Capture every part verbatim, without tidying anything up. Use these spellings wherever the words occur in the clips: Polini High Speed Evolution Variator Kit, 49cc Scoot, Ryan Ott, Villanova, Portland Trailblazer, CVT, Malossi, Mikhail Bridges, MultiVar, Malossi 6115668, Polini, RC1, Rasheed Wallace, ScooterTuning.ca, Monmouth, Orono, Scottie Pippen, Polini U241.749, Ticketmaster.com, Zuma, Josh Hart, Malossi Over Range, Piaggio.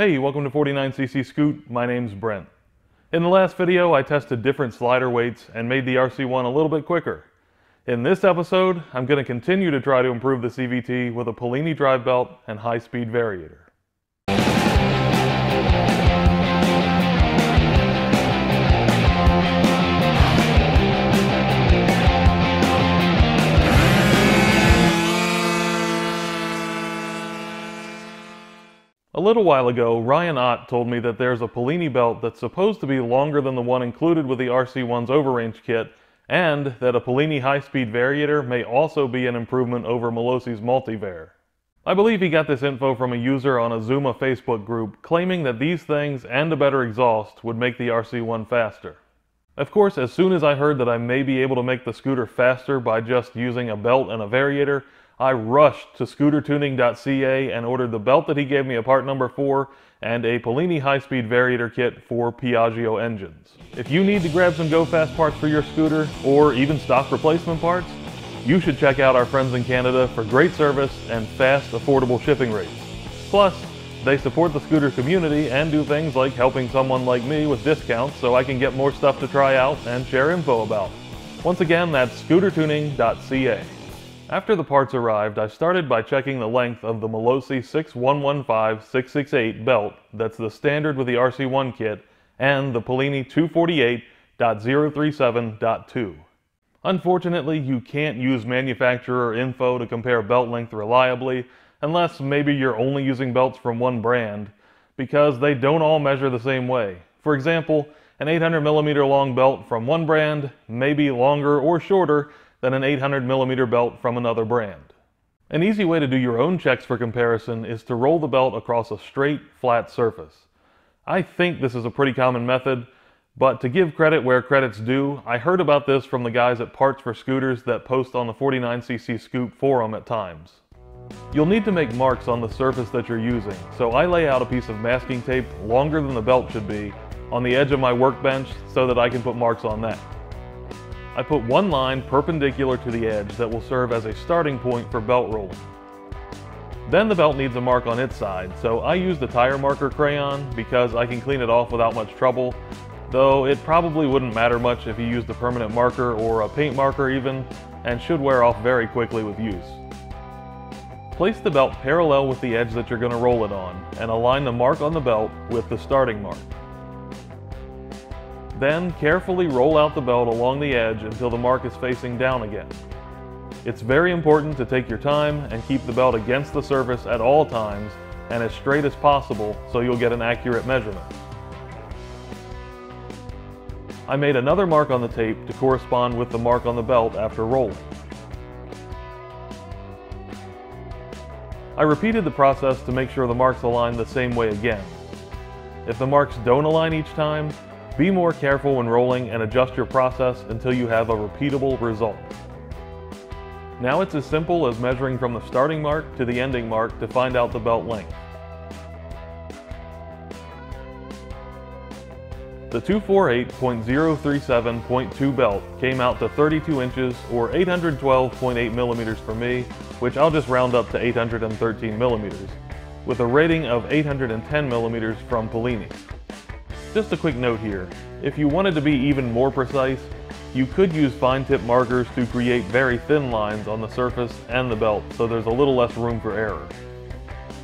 Hey, welcome to forty-nine c c Scoot. My name's Brent. In the last video, I tested different slider weights and made the R C one a little bit quicker. In this episode, I'm going to continue to try to improve the C V T with a Polini drive belt and high-speed variator. A little while ago, Ryan Ott told me that there's a Polini belt that's supposed to be longer than the one included with the R C one's overrange kit, and that a Polini High Speed Variator may also be an improvement over Malossi's MultiVar. I believe he got this info from a user on a Zuma Facebook group claiming that these things and a better exhaust would make the R C one faster. Of course, as soon as I heard that I may be able to make the scooter faster by just using a belt and a variator, I rushed to scooter tuning dot c a and ordered the belt that he gave me a part number for and a Polini high-speed variator kit for Piaggio engines. If you need to grab some go-fast parts for your scooter or even stock replacement parts, you should check out our friends in Canada for great service and fast, affordable shipping rates. Plus, they support the scooter community and do things like helping someone like me with discounts so I can get more stuff to try out and share info about. Once again, that's scooter tuning dot c a. After the parts arrived, I started by checking the length of the Malossi six one one five six six eight belt that's the standard with the R C one kit and the Polini two forty-eight point zero three seven point two. Unfortunately, you can't use manufacturer info to compare belt length reliably unless maybe you're only using belts from one brand, because they don't all measure the same way. For example, an eight hundred millimeter long belt from one brand may be longer or shorter than an eight hundred millimeter belt from another brand. An easy way to do your own checks for comparison is to roll the belt across a straight, flat surface. I think this is a pretty common method, but to give credit where credit's due, I heard about this from the guys at Parts for Scooters that post on the forty-nine c c Scoot forum at times. You'll need to make marks on the surface that you're using, so I lay out a piece of masking tape longer than the belt should be on the edge of my workbench so that I can put marks on that. I put one line perpendicular to the edge that will serve as a starting point for belt rolling. Then the belt needs a mark on its side, so I used a tire marker crayon because I can clean it off without much trouble, though it probably wouldn't matter much if you used a permanent marker or a paint marker even, and should wear off very quickly with use. Place the belt parallel with the edge that you're going to roll it on, and align the mark on the belt with the starting mark. Then carefully roll out the belt along the edge until the mark is facing down again. It's very important to take your time and keep the belt against the surface at all times and as straight as possible so you'll get an accurate measurement. I made another mark on the tape to correspond with the mark on the belt after rolling. I repeated the process to make sure the marks align the same way again. If the marks don't align each time, be more careful when rolling and adjust your process until you have a repeatable result. Now it's as simple as measuring from the starting mark to the ending mark to find out the belt length. The two forty-eight point zero three seven point two belt came out to thirty-two inches or eight hundred twelve point eight millimeters for me, which I'll just round up to eight hundred thirteen millimeters, with a rating of eight hundred ten millimeters from Polini. Just a quick note here, if you wanted to be even more precise, you could use fine tip markers to create very thin lines on the surface and the belt, so there's a little less room for error.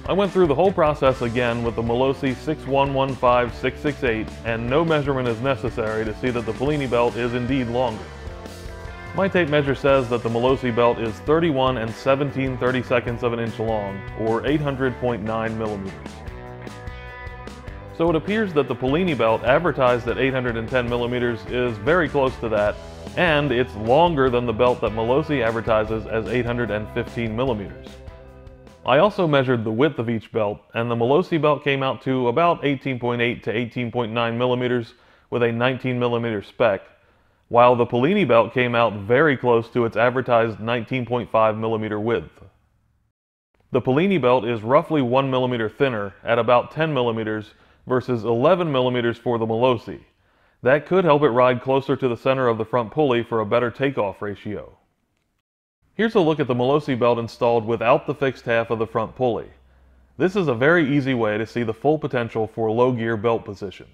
I went through the whole process again with the Malossi six one one five six six eight, and no measurement is necessary to see that the Polini belt is indeed longer. My tape measure says that the Malossi belt is thirty-one and seventeen thirty-seconds of an inch long, or eight hundred point nine millimeters. So it appears that the Polini belt advertised at eight hundred ten millimeters is very close to that, and it's longer than the belt that Malossi advertises as eight hundred fifteen millimeters. I also measured the width of each belt, and the Malossi belt came out to about eighteen point eight to eighteen point nine millimeters with a nineteen millimeter spec, while the Polini belt came out very close to its advertised nineteen point five millimeter width. The Polini belt is roughly one millimeter thinner at about ten millimeters, versus eleven millimeters for the Malossi. That could help it ride closer to the center of the front pulley for a better takeoff ratio. Here's a look at the Malossi belt installed without the fixed half of the front pulley. This is a very easy way to see the full potential for low gear belt position.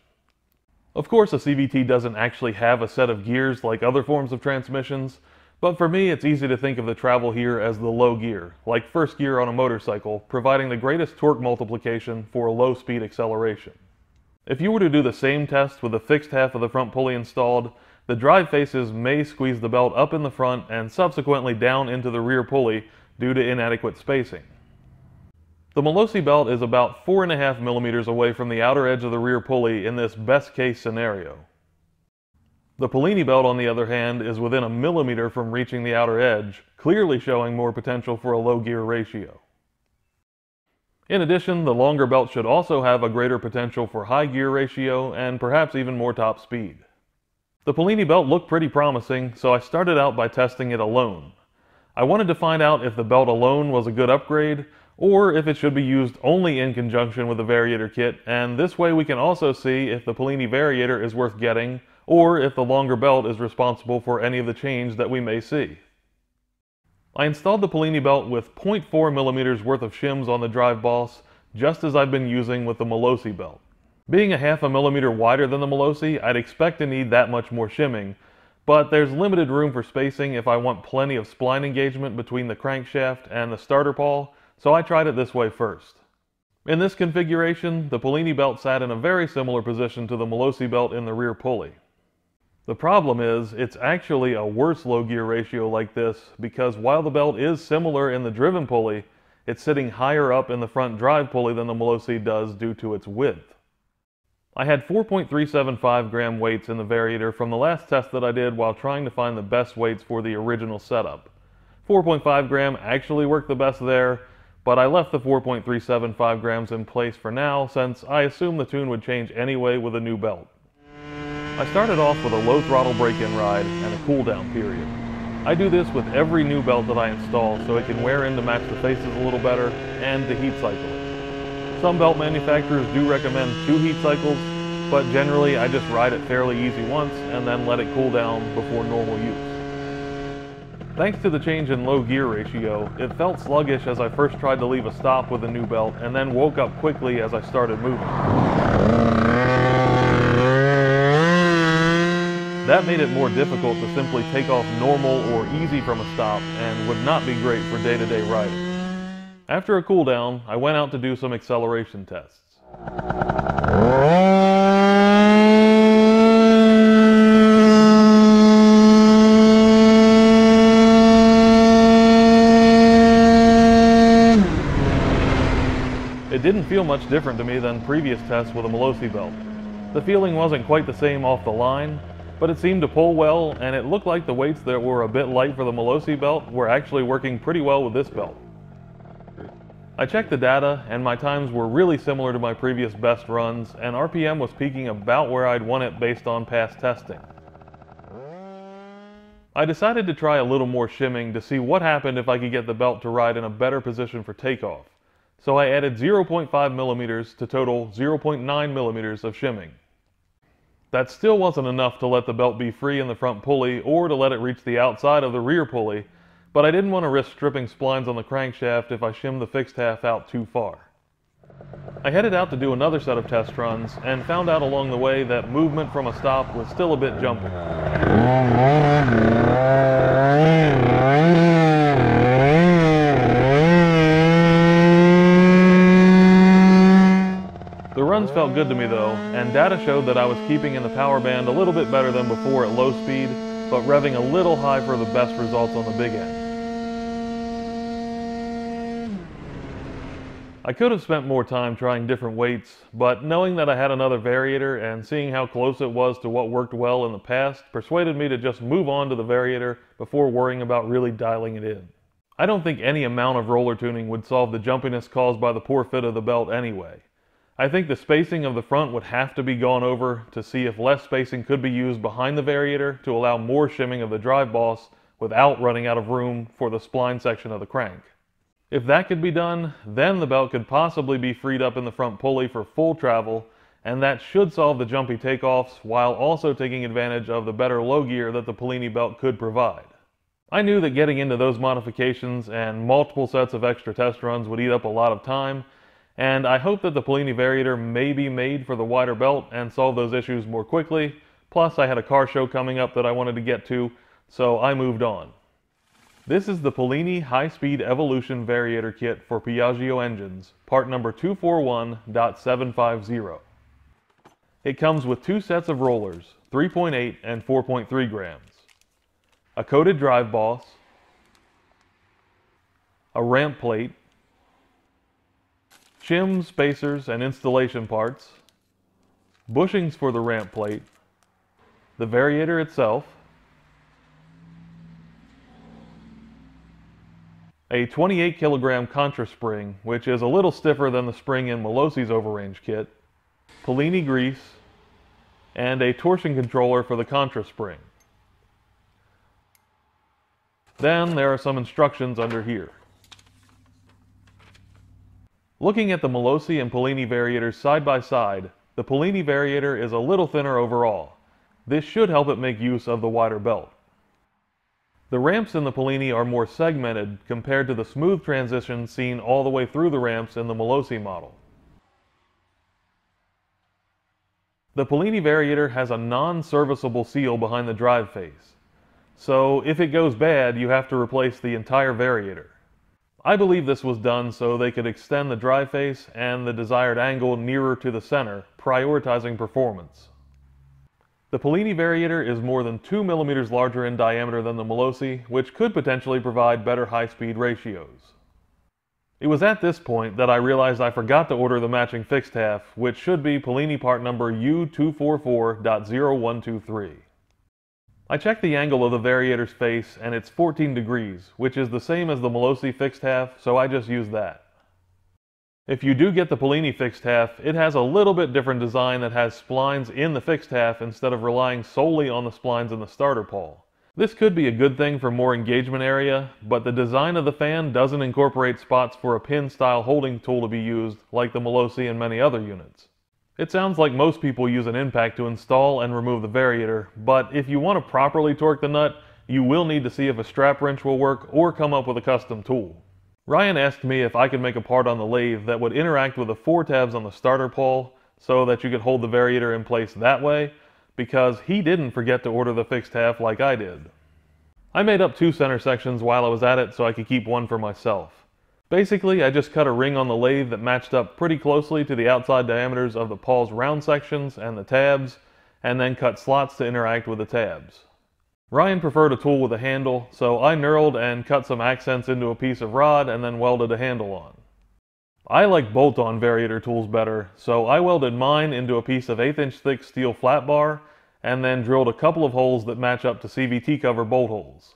Of course, a C V T doesn't actually have a set of gears like other forms of transmissions, but for me it's easy to think of the travel here as the low gear, like first gear on a motorcycle, providing the greatest torque multiplication for low speed acceleration. If you were to do the same test with the fixed half of the front pulley installed, the drive faces may squeeze the belt up in the front and subsequently down into the rear pulley due to inadequate spacing. The Malossi belt is about four point five millimeters away from the outer edge of the rear pulley in this best case scenario. The Polini belt, on the other hand, is within a millimeter from reaching the outer edge, clearly showing more potential for a low gear ratio. In addition, the longer belt should also have a greater potential for high gear ratio and perhaps even more top speed. The Polini belt looked pretty promising, so I started out by testing it alone. I wanted to find out if the belt alone was a good upgrade, or if it should be used only in conjunction with the variator kit, and this way we can also see if the Polini variator is worth getting, or if the longer belt is responsible for any of the change that we may see. I installed the Polini belt with zero point four millimeters worth of shims on the drive boss, just as I've been using with the Malossi belt. Being a half a millimeter wider than the Malossi, I'd expect to need that much more shimming, but there's limited room for spacing if I want plenty of spline engagement between the crankshaft and the starter paw, so I tried it this way first. In this configuration, the Polini belt sat in a very similar position to the Malossi belt in the rear pulley. The problem is, it's actually a worse low gear ratio like this because while the belt is similar in the driven pulley, it's sitting higher up in the front drive pulley than the Malossi does due to its width. I had four point three seven five gram weights in the variator from the last test that I did while trying to find the best weights for the original setup. four point five gram actually worked the best there, but I left the four point three seven five grams in place for now since I assumed the tune would change anyway with a new belt. I started off with a low throttle break-in ride and a cool-down period. I do this with every new belt that I install so it can wear in to match the faces a little better and to heat cycle it. Some belt manufacturers do recommend two heat cycles, but generally I just ride it fairly easy once and then let it cool down before normal use. Thanks to the change in low gear ratio, it felt sluggish as I first tried to leave a stop with a new belt and then woke up quickly as I started moving. That made it more difficult to simply take off normal or easy from a stop and would not be great for day-to-day riding. After a cool down, I went out to do some acceleration tests. It didn't feel much different to me than previous tests with a Malossi belt. The feeling wasn't quite the same off the line, but it seemed to pull well, and it looked like the weights that were a bit light for the Malossi belt were actually working pretty well with this belt. I checked the data, and my times were really similar to my previous best runs, and R P M was peaking about where I'd want it based on past testing. I decided to try a little more shimming to see what happened if I could get the belt to ride in a better position for takeoff, so I added zero point five millimeters to total zero point nine millimeters of shimming. That still wasn't enough to let the belt be free in the front pulley or to let it reach the outside of the rear pulley, but I didn't want to risk stripping splines on the crankshaft if I shimmed the fixed half out too far. I headed out to do another set of test runs and found out along the way that movement from a stop was still a bit jumpy. The runs felt good to me though, and data showed that I was keeping in the power band a little bit better than before at low speed, but revving a little high for the best results on the big end. I could have spent more time trying different weights, but knowing that I had another variator and seeing how close it was to what worked well in the past persuaded me to just move on to the variator before worrying about really dialing it in. I don't think any amount of roller tuning would solve the jumpiness caused by the poor fit of the belt anyway. I think the spacing of the front would have to be gone over to see if less spacing could be used behind the variator to allow more shimming of the drive boss without running out of room for the spline section of the crank. If that could be done, then the belt could possibly be freed up in the front pulley for full travel, and that should solve the jumpy takeoffs while also taking advantage of the better low gear that the Polini belt could provide. I knew that getting into those modifications and multiple sets of extra test runs would eat up a lot of time, and I hope that the Polini variator may be made for the wider belt and solve those issues more quickly. Plus, I had a car show coming up that I wanted to get to, so I moved on. This is the Polini High Speed Evolution Variator Kit for Piaggio engines, part number two four one point seven five zero. It comes with two sets of rollers, three point eight and four point three grams, a coated drive boss, a ramp plate, shims, spacers, and installation parts, bushings for the ramp plate, the variator itself, a twenty-eight kilogram contra spring, which is a little stiffer than the spring in Malossi's overrange kit, Polini grease, and a torsion controller for the contra spring. Then there are some instructions under here. Looking at the Malossi and Polini variators side by side, the Polini variator is a little thinner overall. This should help it make use of the wider belt. The ramps in the Polini are more segmented compared to the smooth transition seen all the way through the ramps in the Malossi model. The Polini variator has a non-serviceable seal behind the drive face, so if it goes bad, you have to replace the entire variator. I believe this was done so they could extend the drive face and the desired angle nearer to the center, prioritizing performance. The Polini variator is more than two millimeters larger in diameter than the Malossi, which could potentially provide better high-speed ratios. It was at this point that I realized I forgot to order the matching fixed half, which should be Polini part number U two four four point zero one two three. I checked the angle of the variator's face and it's fourteen degrees, which is the same as the Malossi fixed half, so I just used that. If you do get the Polini fixed half, it has a little bit different design that has splines in the fixed half instead of relying solely on the splines in the starter pawl. This could be a good thing for more engagement area, but the design of the fan doesn't incorporate spots for a pin-style holding tool to be used like the Malossi and many other units. It sounds like most people use an impact to install and remove the variator, but if you want to properly torque the nut, you will need to see if a strap wrench will work or come up with a custom tool. Ryan asked me if I could make a part on the lathe that would interact with the four tabs on the starter pawl so that you could hold the variator in place that way, because he didn't forget to order the fixed half like I did. I made up two center sections while I was at it so I could keep one for myself. Basically, I just cut a ring on the lathe that matched up pretty closely to the outside diameters of the paw's round sections and the tabs, and then cut slots to interact with the tabs. Ryan preferred a tool with a handle, so I knurled and cut some accents into a piece of rod and then welded a handle on. I like bolt-on variator tools better, so I welded mine into a piece of eighth inch thick steel flat bar, and then drilled a couple of holes that match up to C V T cover bolt holes.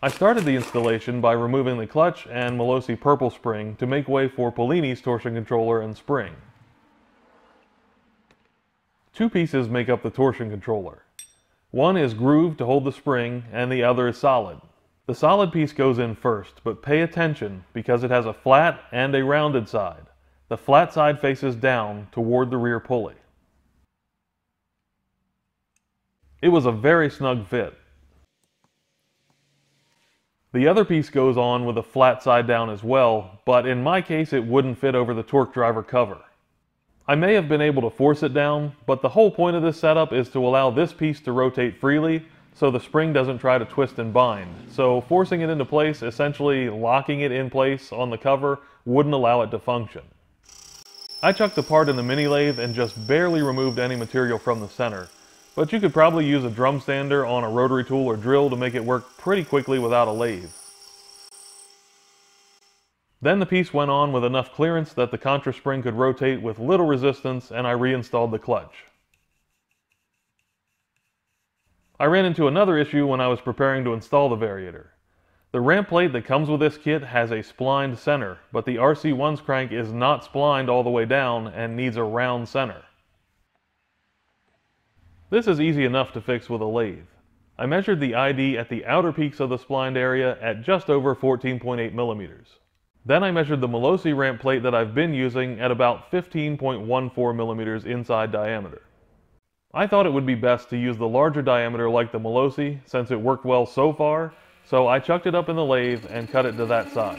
I started the installation by removing the clutch and Malossi purple spring to make way for Polini's torsion controller and spring. Two pieces make up the torsion controller. One is grooved to hold the spring and the other is solid. The solid piece goes in first, but pay attention because it has a flat and a rounded side. The flat side faces down toward the rear pulley. It was a very snug fit. The other piece goes on with a flat side down as well, but in my case it wouldn't fit over the torque driver cover. I may have been able to force it down, but the whole point of this setup is to allow this piece to rotate freely so the spring doesn't try to twist and bind, so forcing it into place, essentially locking it in place on the cover, wouldn't allow it to function. I chucked the part in the mini lathe and just barely removed any material from the center. But you could probably use a drum sander on a rotary tool or drill to make it work pretty quickly without a lathe. Then the piece went on with enough clearance that the contra spring could rotate with little resistance, and I reinstalled the clutch. I ran into another issue when I was preparing to install the variator. The ramp plate that comes with this kit has a splined center, but the R C one's crank is not splined all the way down and needs a round center. This is easy enough to fix with a lathe. I measured the I D at the outer peaks of the splined area at just over fourteen point eight millimeters. Then I measured the Malossi ramp plate that I've been using at about fifteen point one four millimeters inside diameter. I thought it would be best to use the larger diameter like the Malossi since it worked well so far, so I chucked it up in the lathe and cut it to that size.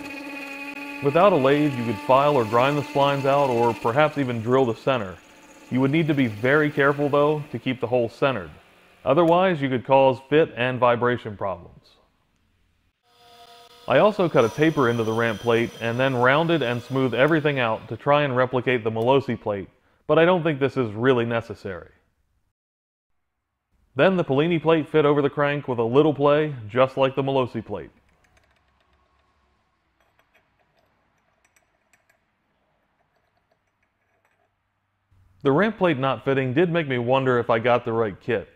Without a lathe, you could file or grind the splines out, or perhaps even drill the center. You would need to be very careful, though, to keep the hole centered. Otherwise, you could cause fit and vibration problems. I also cut a taper into the ramp plate and then rounded and smoothed everything out to try and replicate the Malossi plate, but I don't think this is really necessary. Then the Polini plate fit over the crank with a little play, just like the Malossi plate. The ramp plate not fitting did make me wonder if I got the right kit.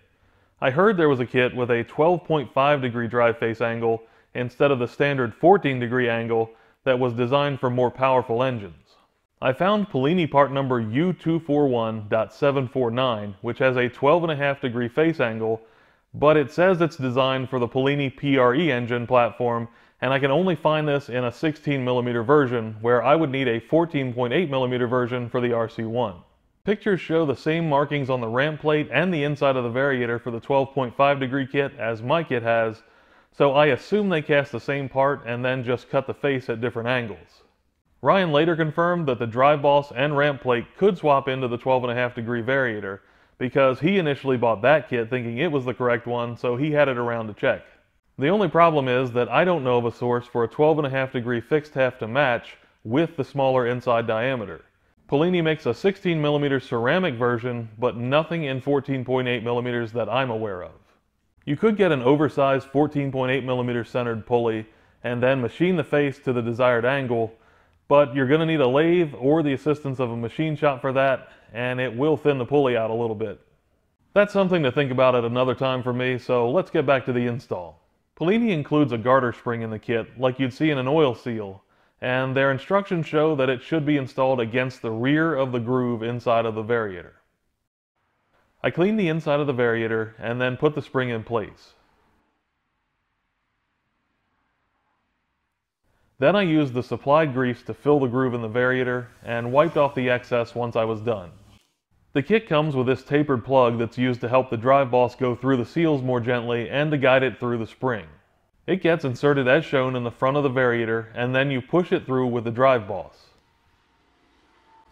I heard there was a kit with a twelve point five degree drive face angle instead of the standard fourteen degree angle that was designed for more powerful engines. I found Polini part number U two four one point seven four nine, which has a twelve point five degree face angle, but it says it's designed for the Polini P R E engine platform, and I can only find this in a sixteen millimeter version, where I would need a fourteen point eight millimeter version for the R C one. Pictures show the same markings on the ramp plate and the inside of the variator for the twelve point five degree kit as my kit has, so I assume they cast the same part and then just cut the face at different angles. Ryan later confirmed that the drive boss and ramp plate could swap into the twelve point five degree variator, because he initially bought that kit thinking it was the correct one, so he had it around to check. The only problem is that I don't know of a source for a twelve point five degree fixed half to match with the smaller inside diameter. Polini makes a sixteen millimeter ceramic version, but nothing in fourteen point eight millimeters that I'm aware of. You could get an oversized fourteen point eight millimeter centered pulley and then machine the face to the desired angle, but you're going to need a lathe or the assistance of a machine shop for that, and it will thin the pulley out a little bit. That's something to think about at another time for me, so let's get back to the install. Polini includes a garter spring in the kit, like you'd see in an oil seal, and their instructions show that it should be installed against the rear of the groove inside of the variator. I cleaned the inside of the variator and then put the spring in place. Then I used the supplied grease to fill the groove in the variator and wiped off the excess once I was done. The kit comes with this tapered plug that's used to help the drive boss go through the seals more gently and to guide it through the spring. It gets inserted as shown in the front of the variator, and then you push it through with the drive boss.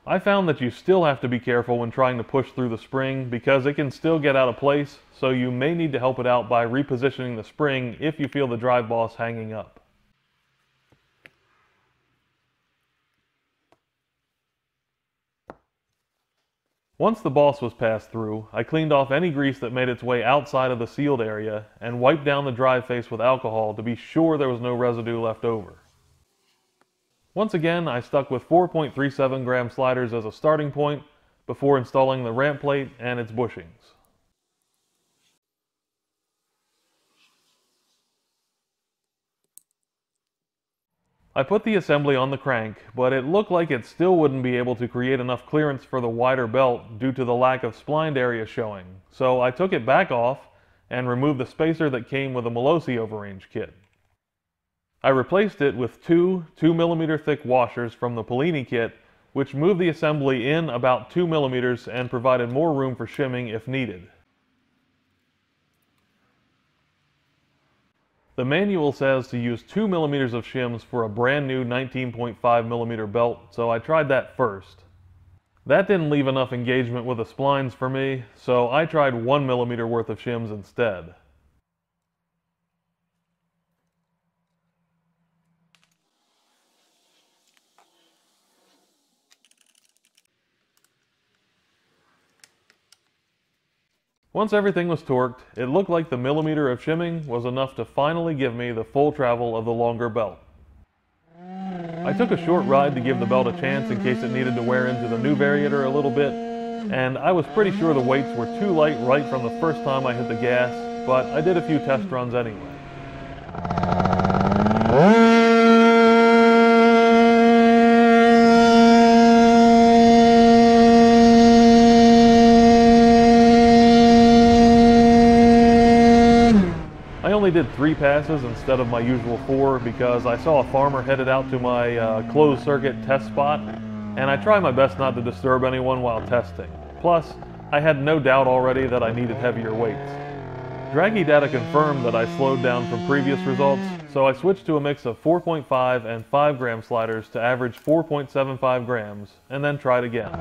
I found that you still have to be careful when trying to push through the spring, because it can still get out of place, so you may need to help it out by repositioning the spring if you feel the drive boss hanging up. Once the boss was passed through, I cleaned off any grease that made its way outside of the sealed area and wiped down the drive face with alcohol to be sure there was no residue left over. Once again, I stuck with four point three seven gram sliders as a starting point before installing the ramp plate and its bushings. I put the assembly on the crank, but it looked like it still wouldn't be able to create enough clearance for the wider belt due to the lack of splined area showing, so I took it back off and removed the spacer that came with a Malossi overrange kit. I replaced it with two two millimeter thick washers from the Polini kit, which moved the assembly in about two millimeters and provided more room for shimming if needed. The manual says to use two millimeters of shims for a brand new nineteen point five millimeter belt, so I tried that first. That didn't leave enough engagement with the splines for me, so I tried one millimeter worth of shims instead. Once everything was torqued, it looked like the millimeter of shimming was enough to finally give me the full travel of the longer belt. I took a short ride to give the belt a chance in case it needed to wear into the new variator a little bit, and I was pretty sure the weights were too light right from the first time I hit the gas, but I did a few test runs anyway. I did three passes instead of my usual four because I saw a farmer headed out to my uh, closed circuit test spot, and I try my best not to disturb anyone while testing. Plus, I had no doubt already that I needed heavier weights. Draggy data confirmed that I slowed down from previous results, So I switched to a mix of four point five and five gram sliders to average four point seven five grams, and then tried again.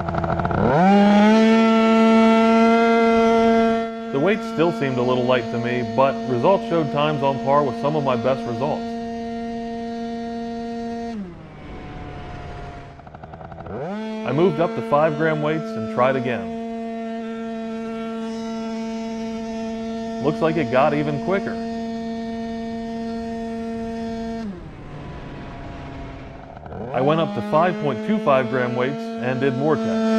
The weights still seemed a little light to me, but results showed times on par with some of my best results. I moved up to five gram weights and tried again. Looks like it got even quicker. I went up to five point two five gram weights and did more tests.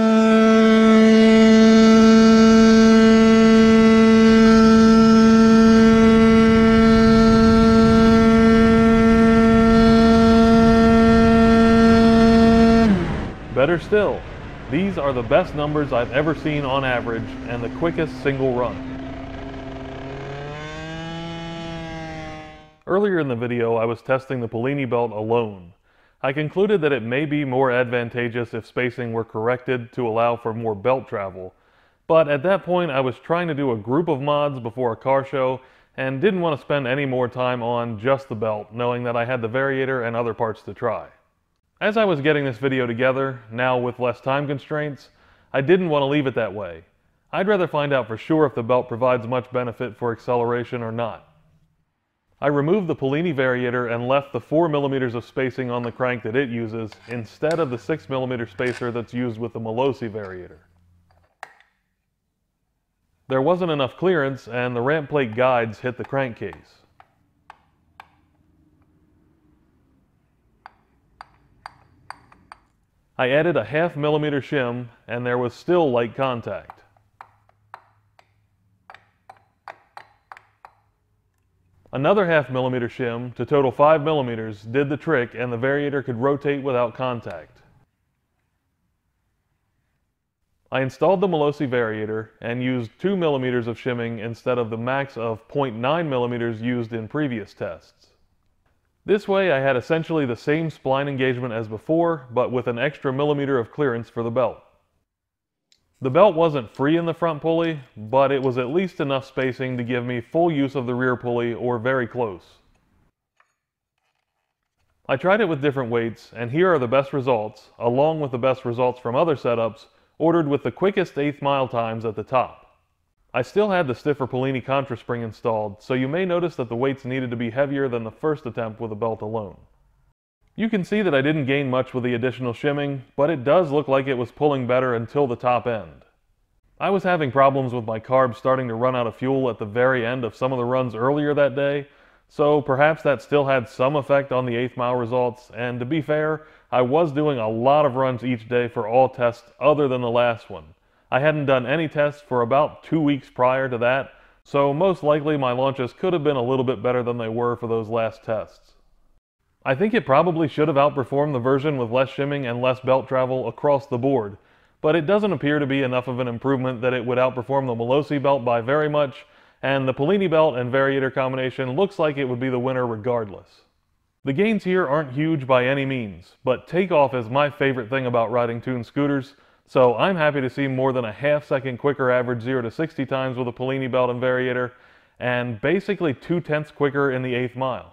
Better still, these are the best numbers I've ever seen on average and the quickest single run. Earlier in the video, I was testing the Polini belt alone. I concluded that it may be more advantageous if spacing were corrected to allow for more belt travel, but at that point I was trying to do a group of mods before a car show and didn't want to spend any more time on just the belt, knowing that I had the variator and other parts to try. As I was getting this video together, now with less time constraints, I didn't want to leave it that way. I'd rather find out for sure if the belt provides much benefit for acceleration or not. I removed the Polini variator and left the four millimeter of spacing on the crank that it uses instead of the six millimeter spacer that's used with the Malossi variator. There wasn't enough clearance and the ramp plate guides hit the crankcase. I added a half millimeter shim and there was still light contact. Another half millimeter shim to total five millimeters did the trick and the variator could rotate without contact. I installed the Malossi variator and used two millimeters of shimming instead of the max of zero point nine millimeters used in previous tests. This way I had essentially the same spline engagement as before, but with an extra millimeter of clearance for the belt. The belt wasn't free in the front pulley, but it was at least enough spacing to give me full use of the rear pulley, or very close. I tried it with different weights, and here are the best results, along with the best results from other setups, ordered with the quickest eighth mile times at the top. I still had the stiffer Polini contraspring installed, so you may notice that the weights needed to be heavier than the first attempt with a belt alone. You can see that I didn't gain much with the additional shimming, but it does look like it was pulling better until the top end. I was having problems with my carb starting to run out of fuel at the very end of some of the runs earlier that day, so perhaps that still had some effect on the eighth mile results, and to be fair, I was doing a lot of runs each day for all tests other than the last one. I hadn't done any tests for about two weeks prior to that, so most likely my launches could have been a little bit better than they were for those last tests. I think it probably should have outperformed the version with less shimming and less belt travel across the board, but it doesn't appear to be enough of an improvement that it would outperform the Malossi belt by very much, and the Polini belt and variator combination looks like it would be the winner regardless. The gains here aren't huge by any means, but takeoff is my favorite thing about riding tuned scooters, so I'm happy to see more than a half second quicker average zero to sixty times with a Polini belt and variator, and basically two tenths quicker in the eighth mile.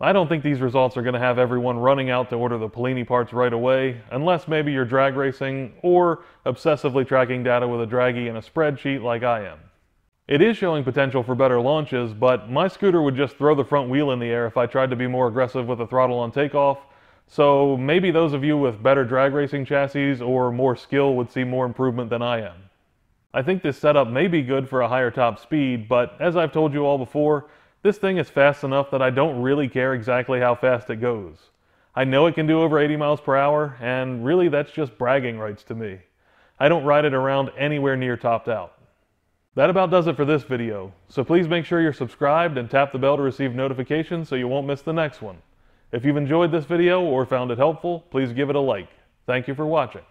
I don't think these results are going to have everyone running out to order the Polini parts right away, unless maybe you're drag racing or obsessively tracking data with a draggy and a spreadsheet like I am. It is showing potential for better launches, but my scooter would just throw the front wheel in the air if I tried to be more aggressive with the throttle on takeoff, so maybe those of you with better drag racing chassis or more skill would see more improvement than I am. I think this setup may be good for a higher top speed, but as I've told you all before, this thing is fast enough that I don't really care exactly how fast it goes. I know it can do over eighty miles per hour, and really that's just bragging rights to me. I don't ride it around anywhere near topped out. That about does it for this video, so please make sure you're subscribed and tap the bell to receive notifications so you won't miss the next one. If you've enjoyed this video or found it helpful, please give it a like. Thank you for watching.